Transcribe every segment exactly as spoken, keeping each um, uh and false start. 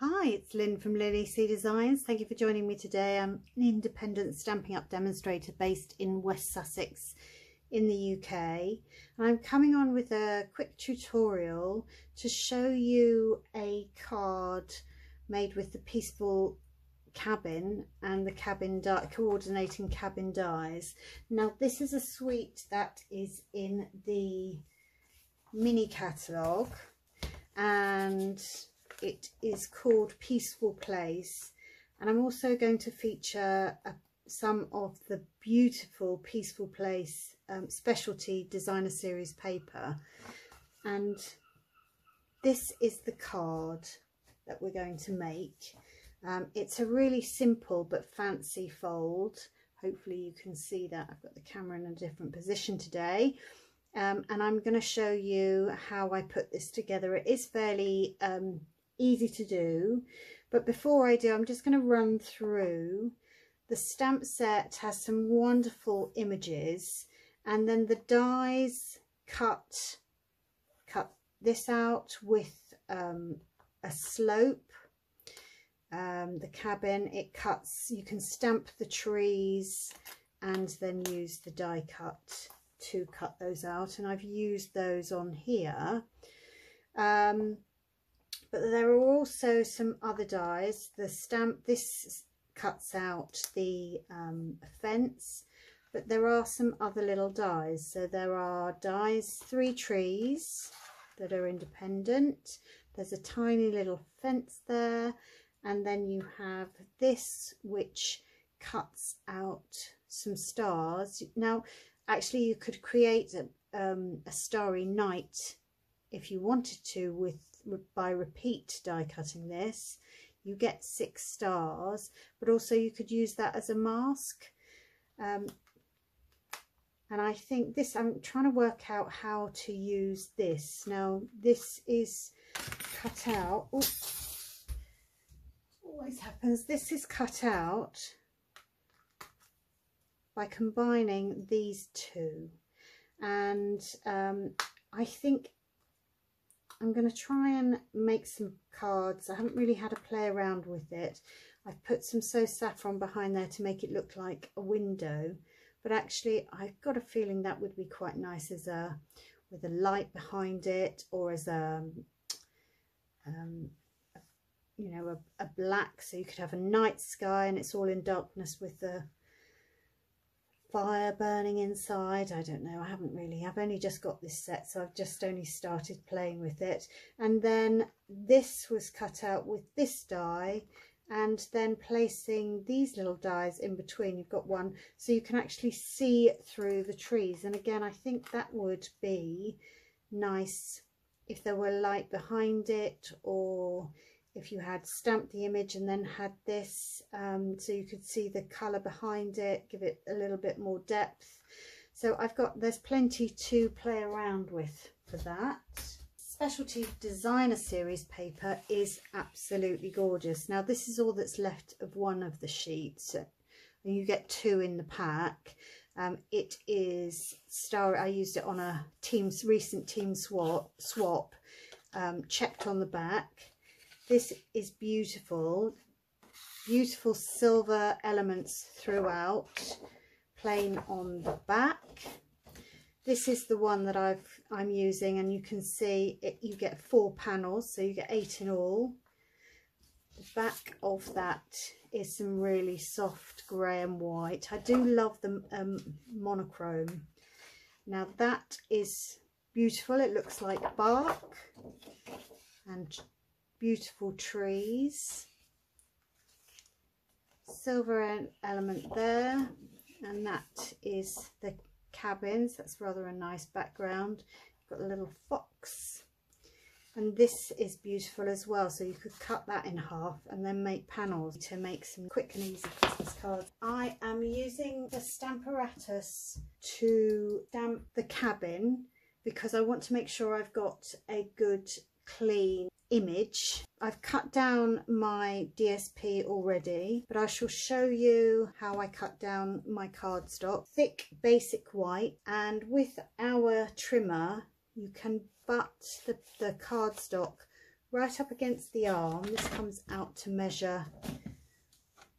Hi, it's Lynn from LynnieC Designs. Thank you for joining me today. I'm an independent Stampin' Up! Demonstrator based in West Sussex in the U K. And I'm coming on with a quick tutorial to show you a card made with the Peaceful Cabin and the cabin die, coordinating cabin dies. Now this is a suite that is in the mini catalogue and it is called Peaceful Place, and I'm also going to feature uh, some of the beautiful Peaceful Place um, specialty designer series paper, and this is the card that we're going to make. Um, it's a really simple but fancy fold. Hopefully you can see that. I've got the camera in a different position today. Um, and I'm going to show you how I put this together. It is fairly um, easy to do, but before I do, I'm just going to run through. The stamp set has some wonderful images, and then the dies cut cut this out with um, a slope. Um, the cabin, it cuts, you can stamp the trees and then use the die cut to cut those out, and I've used those on here. Um, but there are also some other dies. The stamp, this cuts out the um, fence, but there are some other little dies. So there are dies, three trees that are independent. There's a tiny little fence there, and then you have this which cuts out some stars. Now actually you could create a, um, a starry night if you wanted to with by repeat die cutting this. You get six stars, but also you could use that as a mask. Um, and I think this, I'm trying to work out how to use this. Now this is cut out. Ooh, always happens. This is cut out by combining these two, and um, I think I'm going to try and make some cards. I haven't really had a play around with it. I've put some so saffron behind there to make it look like a window, but actually I've got a feeling that would be quite nice as a with a light behind it, or as a um, you know, a, a black, so you could have a night sky and it's all in darkness with the fire burning inside. I don't know, I haven't really, I've only just got this set, so I've just only started playing with it. And then this was cut out with this die, and then placing these little dies in between, you've got one so you can actually see through the trees. And again, I think that would be nice if there were light behind it, or if you had stamped the image and then had this, um, so you could see the colour behind it, give it a little bit more depth. So I've got, there's plenty to play around with for that. Specialty designer series paper is absolutely gorgeous. Now this is all that's left of one of the sheets, and you get two in the pack. Um, it is star. I used it on a team, recent team swap, swap um, checked on the back. This is beautiful, beautiful silver elements throughout, plain on the back. This is the one that I've, I'm using, and you can see it, you get four panels, so you get eight in all. The back of that is some really soft grey and white. I do love the um, monochrome. Now that is beautiful, it looks like bark and beautiful trees, silver element there, and that is the cabins. That's rather a nice background. You've got a little fox, and this is beautiful as well, so you could cut that in half and then make panels to make some quick and easy Christmas cards. I am using the Stamparatus to stamp the cabin because I want to make sure I've got a good clean image. I've cut down my D S P already, but I shall show you how I cut down my cardstock. Thick basic white, and with our trimmer you can butt the, the cardstock right up against the arm. This comes out to measure,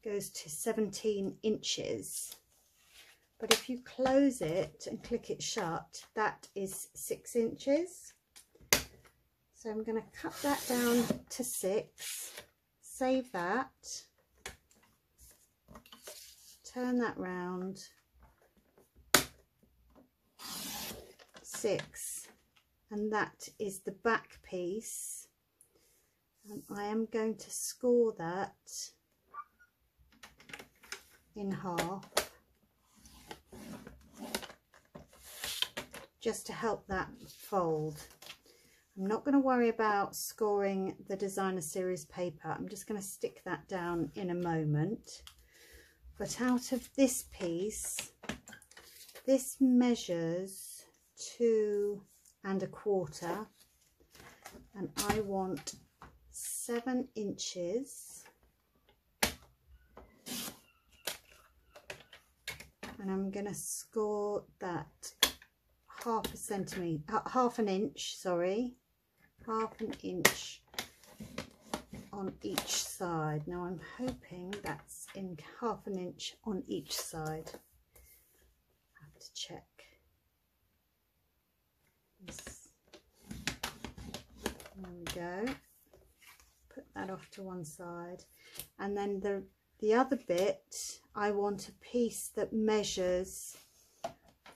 goes to seventeen inches, but if you close it and click it shut, that is six inches. So I'm going to cut that down to six, save that, turn that round, six, and that is the back piece. And I am going to score that in half just to help that fold. I'm not going to worry about scoring the designer series paper, I'm just going to stick that down in a moment. But out of this piece, this measures two and a quarter, and I want seven inches. And I'm going to score that half a centimetre, half an inch, sorry, half an inch on each side. Now I'm hoping that's in half an inch on each side. I have to check. There we go. Put that off to one side, and then the The other bit, I want a piece that measures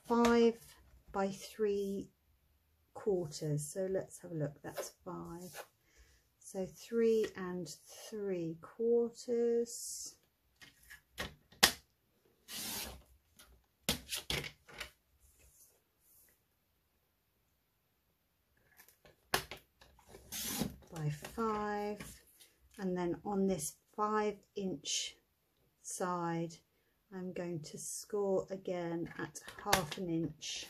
five by three quarters. So let's have a look, that's five. So three and three quarters. By five, and then on this five inch side I'm going to score again at half an inch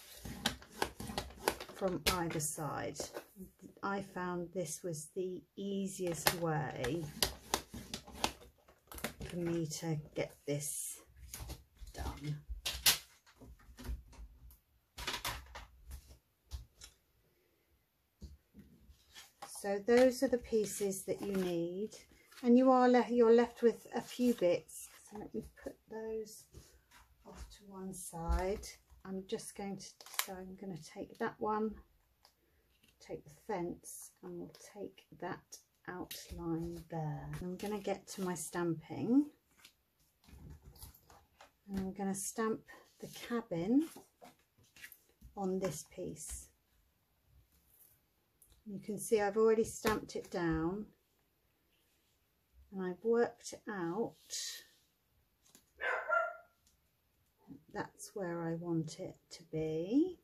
from either side. I found this was the easiest way for me to get this done. So those are the pieces that you need. And you are le you're left with a few bits. So let me put those off to one side. I'm just going to, so I'm going to take that one, take the fence, and we'll take that outline there. I'm going to get to my stamping. And I'm going to stamp the cabin on this piece. You can see I've already stamped it down. And I've worked out that's where I want it to be.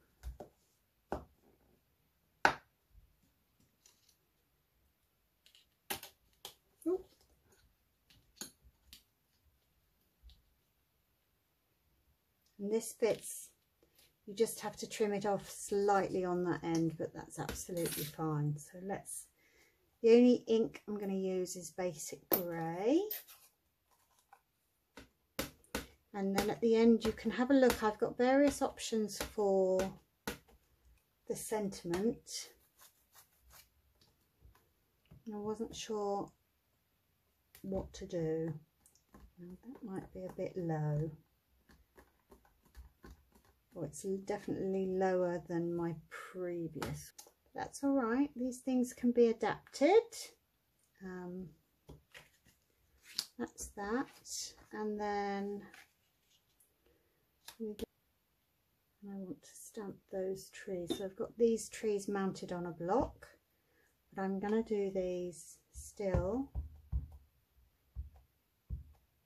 Ooh. And this fits, you just have to trim it off slightly on that end, but that's absolutely fine. So let's, the only ink I'm going to use is basic grey. And then at the end you can have a look. I've got various options for the sentiment. And I wasn't sure what to do. Now that might be a bit low. Or it's definitely lower than my previous. That's all right, these things can be adapted. Um, that's that, and then we I want to stamp those trees. So I've got these trees mounted on a block, but I'm going to do these still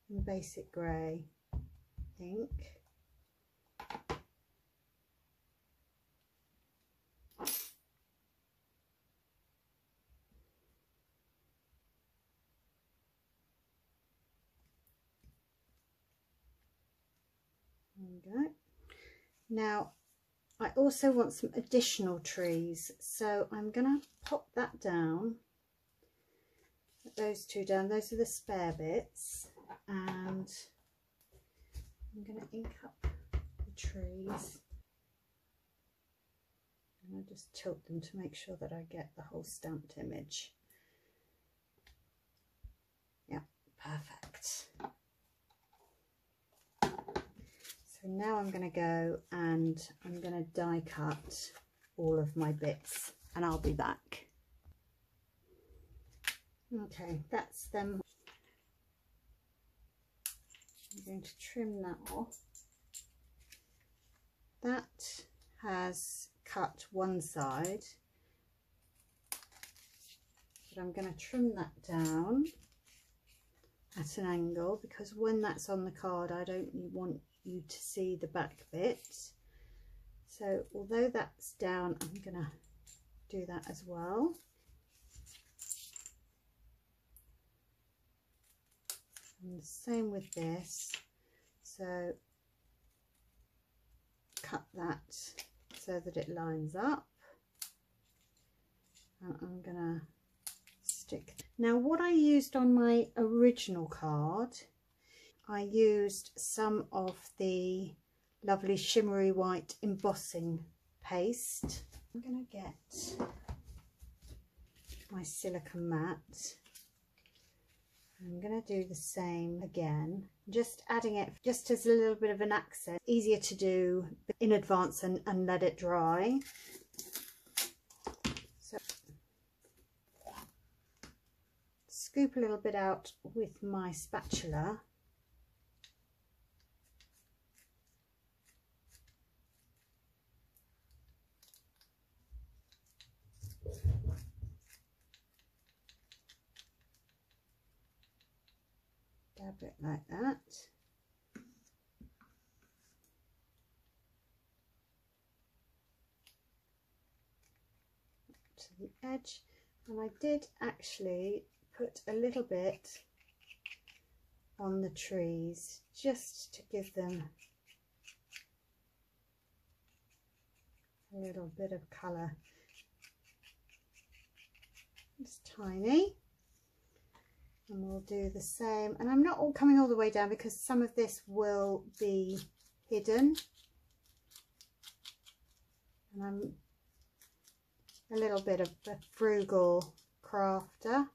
in basic grey ink. Go. Now I also want some additional trees, so I'm gonna pop that down, put those two down, those are the spare bits, and I'm gonna ink up the trees, and I'll just tilt them to make sure that I get the whole stamped image. So now I'm going to go and I'm going to die cut all of my bits and I'll be back. Okay, that's them. I'm going to trim that off. That has cut one side, but I'm going to trim that down at an angle, because when that's on the card I don't want you to see the back bit. So although that's down, I'm going to do that as well. And the same with this, so cut that so that it lines up, and I'm gonna stick. Now what I used on my original card, I used some of the lovely shimmery white embossing paste. I'm gonna get my silica matte. I'm going to do the same again, just adding it just as a little bit of an accent, easier to do in advance and, and let it dry. So, scoop a little bit out with my spatula. Dab it like that. Up to the edge. And I did actually put a little bit on the trees just to give them a little bit of colour. It's tiny. And we'll do the same, and I'm not all coming all the way down because some of this will be hidden, and I'm a little bit of a frugal crafter.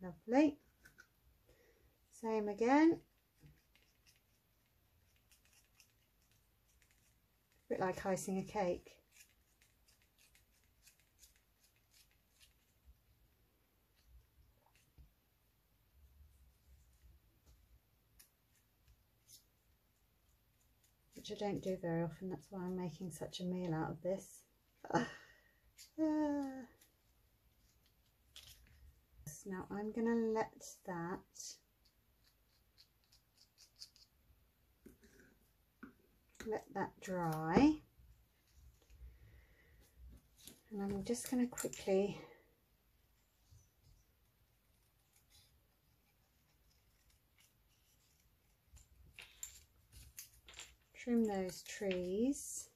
Lovely. Same again, a bit like icing a cake. Which I don't do very often, that's why I'm making such a meal out of this. Uh, now I'm going to let that let that dry, and I'm just going to quickly trim those trees.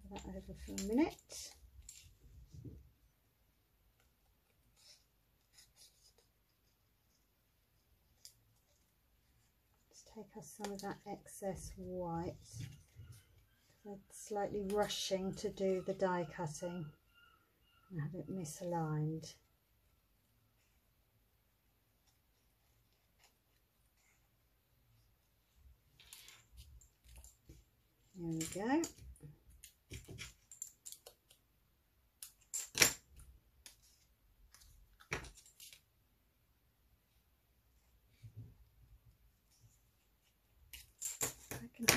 Cover that over for a minute. Take us some of that excess white. I'm slightly rushing to do the die cutting and have it misaligned. There we go.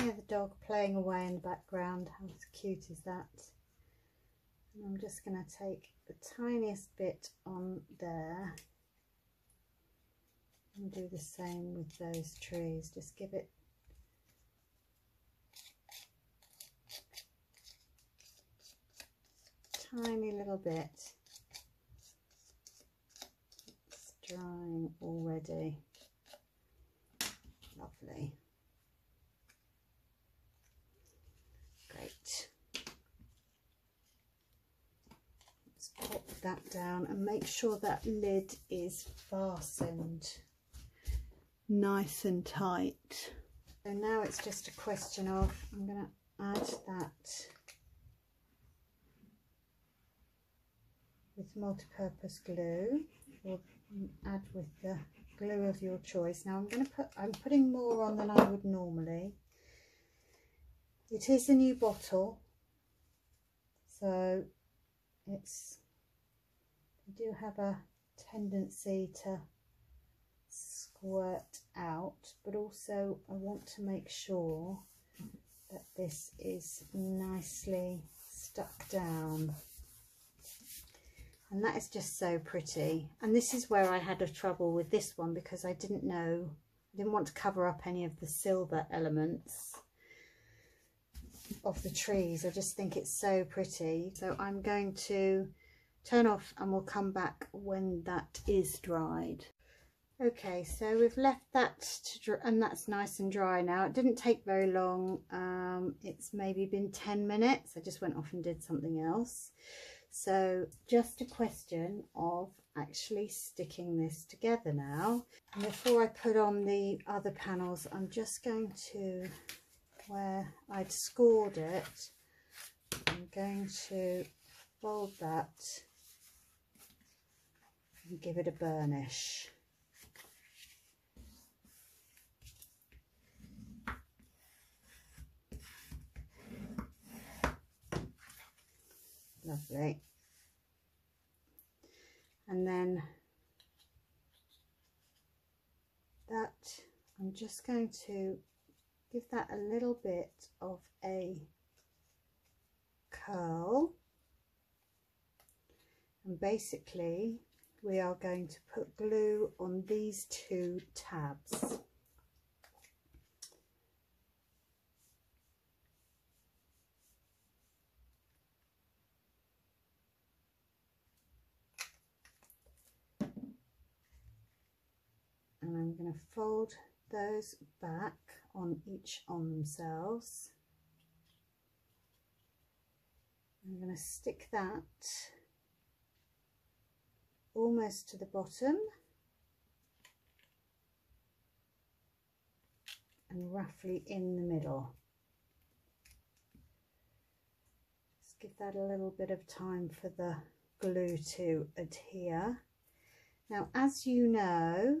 Hear the dog playing away in the background. How cute is that? And I'm just going to take the tiniest bit on there and do the same with those trees. Just give it a tiny little bit. It's drying already. Lovely. Great. Let's pop that down and make sure that lid is fastened. nice and tight. So now it's just a question of, I'm going to add that with multi-purpose glue, or add with the glue of your choice. Now I'm going to put, I'm putting more on than I would normally. It is a new bottle, so it's, you do have a tendency to squirt out, but also I want to make sure that this is nicely stuck down. And that is just so pretty. And this is where I had a trouble with this one, because I didn't know, I didn't want to cover up any of the silver elements of the trees. I just think it's so pretty. So I'm going to turn off and we'll come back when that is dried. Okay, so we've left that to dry, and that's nice and dry now. It didn't take very long. Um, it's maybe been ten minutes. I just went off and did something else. So just a question of actually sticking this together now. And before I put on the other panels, I'm just going to, where I'd scored it, I'm going to fold that and give it a burnish. Lovely. And then that, I'm just going to give that a little bit of a curl, and basically we are going to put glue on these two tabs. And I'm going to fold those back on each on themselves. I'm going to stick that almost to the bottom and roughly in the middle. Just give that a little bit of time for the glue to adhere. Now, as you know,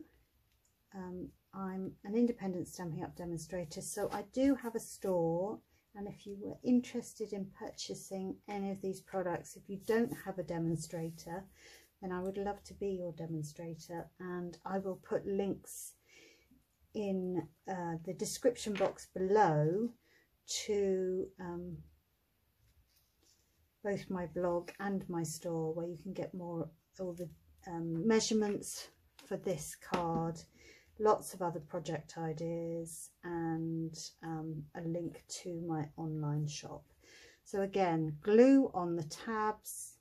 Um, I'm an independent Stampin' Up! Demonstrator, so I do have a store, and if you were interested in purchasing any of these products, if you don't have a demonstrator, then I would love to be your demonstrator, and I will put links in uh, the description box below to um, both my blog and my store, where you can get more all the um, measurements for this card, lots of other project ideas, and um, a link to my online shop. So again, glue on the tabs,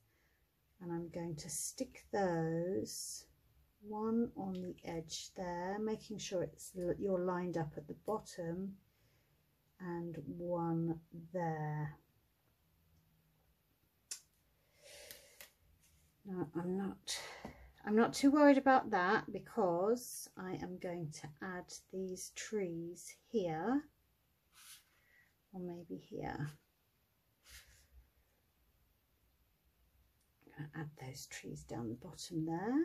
and I'm going to stick those one on the edge there, making sure it's you're lined up at the bottom, and one there. No, I'm not I'm not too worried about that, because I am going to add these trees here, or maybe here. I'm going to add those trees down the bottom there.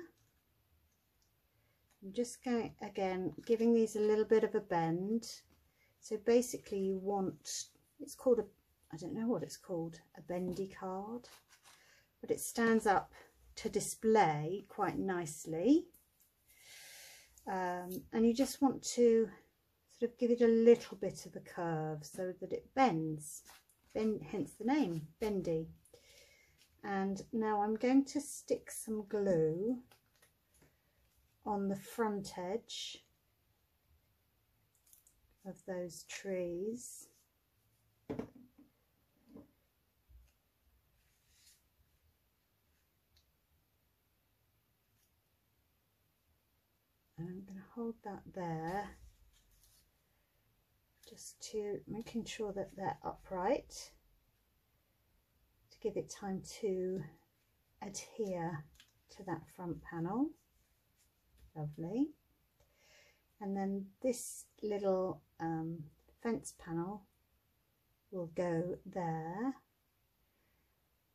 I'm just going, again, giving these a little bit of a bend. So basically you want, it's called a, I don't know what it's called, a bendy card, but it stands up to display quite nicely, um, and you just want to sort of give it a little bit of a curve so that it bends, bend, hence the name, bendy. And now I'm going to stick some glue on the front edge of those trees. I'm going to hold that there, just to making sure that they're upright, to give it time to adhere to that front panel. Lovely. And then this little um, fence panel will go there.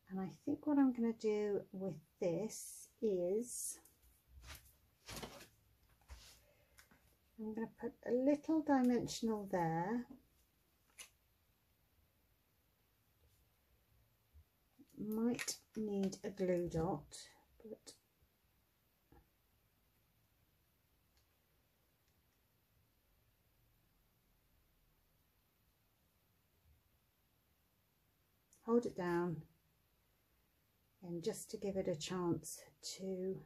And I think what I'm going to do with this is I'm going to put a little dimensional there. Might need a glue dot, but hold it down, and just to give it a chance to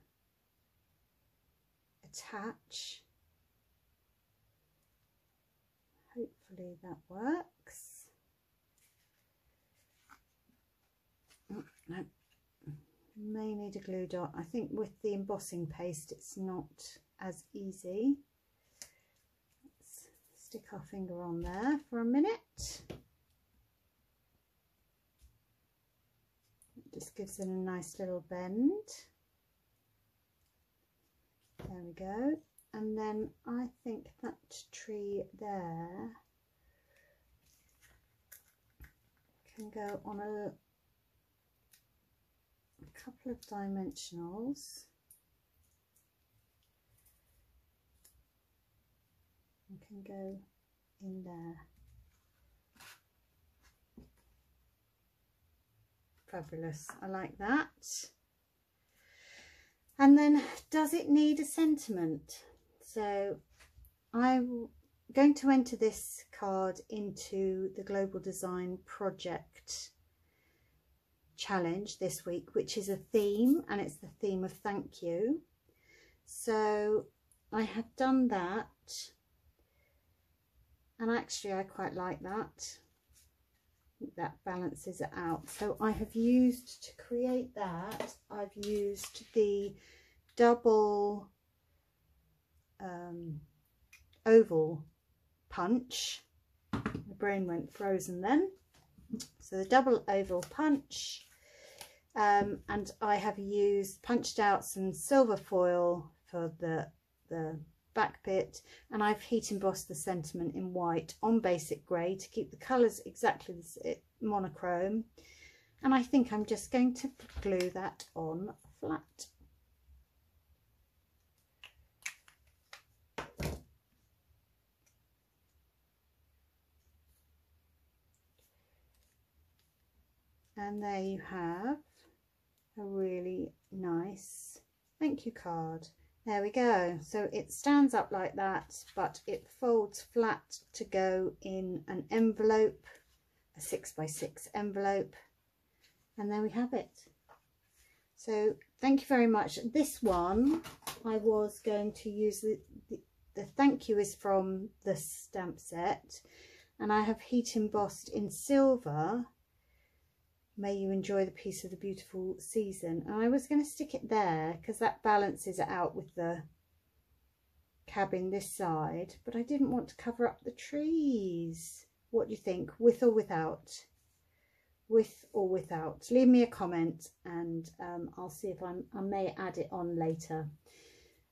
attach. Hopefully that works. Oh, no, may need a glue dot. I think with the embossing paste it's not as easy. Let's stick our finger on there for a minute. It just gives it a nice little bend. There we go. And then I think that tree there can go on a, a couple of dimensionals. And can go in there. Fabulous, I like that. And then, does it need a sentiment? So I'm going to enter this card into the Global Design Project challenge this week, which is a theme, and it's the theme of thank you. So I have done that, and actually I quite like that. That balances it out. So I have used, to create that, I've used the double um, oval punch. My brain went frozen then. So the double oval punch, um, and I have used, punched out some silver foil for the the back bit, and I've heat embossed the sentiment in white on basic grey to keep the colours exactly monochrome, and I think I'm just going to glue that on flat. And there you have a really nice thank you card. There we go. So it stands up like that, but it folds flat to go in an envelope, a six by six envelope. And there we have it. So thank you very much. This one, I was going to use the, the, the thank you is from the stamp set, and I have heat embossed in silver. May you enjoy the peace of the beautiful season. And I was going to stick it there because that balances it out with the cabin this side. But I didn't want to cover up the trees. What do you think? With or without? With or without? Leave me a comment, and um, I'll see if I'm, I may add it on later.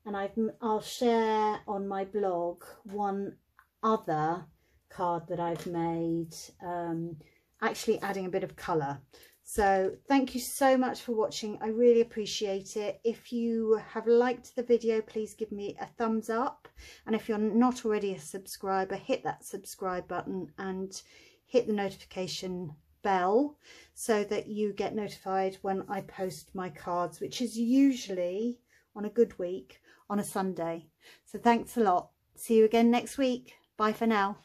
And I've, I'll share on my blog one other card that I've made. Um, actually adding a bit of colour. So thank you so much for watching. I really appreciate it. If you have liked the video, please give me a thumbs up, and if you're not already a subscriber, hit that subscribe button and hit the notification bell so that you get notified when I post my cards, which is usually on a good week on a Sunday. So thanks a lot. See you again next week. Bye for now.